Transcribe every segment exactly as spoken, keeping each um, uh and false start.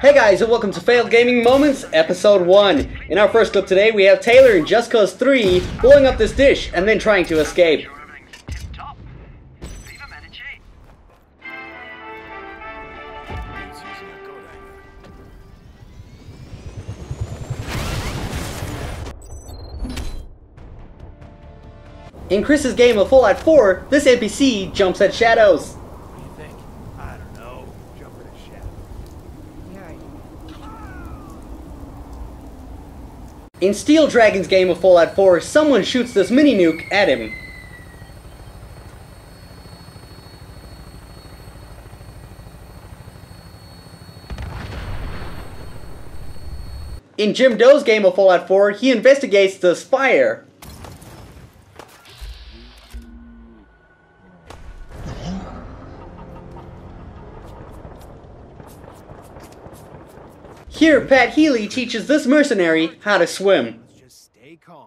Hey guys, and welcome to Failed Gaming Moments, Episode one. In our first clip today, we have Taylor in Just Cause three blowing up this dish and then trying to escape. In Chris's game of Fallout four, this N P C jumps at shadows. What do you think? I don't know. Jumper to shadow. Yeah, I... In Steel Dragon's game of Fallout four, someone shoots this mini nuke at him. In Jim Doe's game of Fallout four, he investigates the Spire. Here, Pat Healy teaches this mercenary how to swim. Let's just stay calm.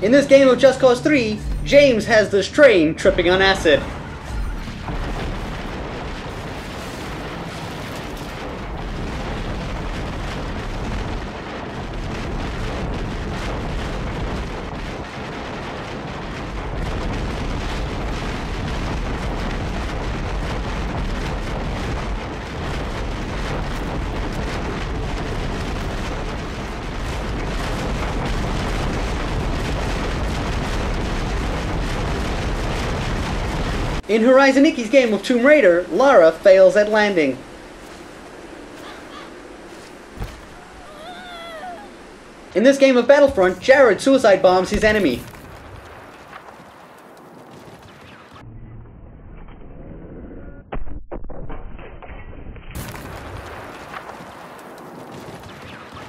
In this game of Just Cause three, James has this train tripping on acid. In Horizon Nicky's game of Tomb Raider, Lara fails at landing. In this game of Battlefront, Jared suicide bombs his enemy.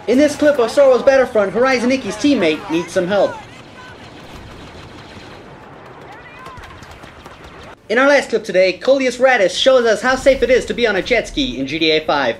In this clip of Star Wars Battlefront, Horizon Nicky's teammate needs some help. In our last clip today, ColeusRattus shows us how safe it is to be on a jet ski in G T A five.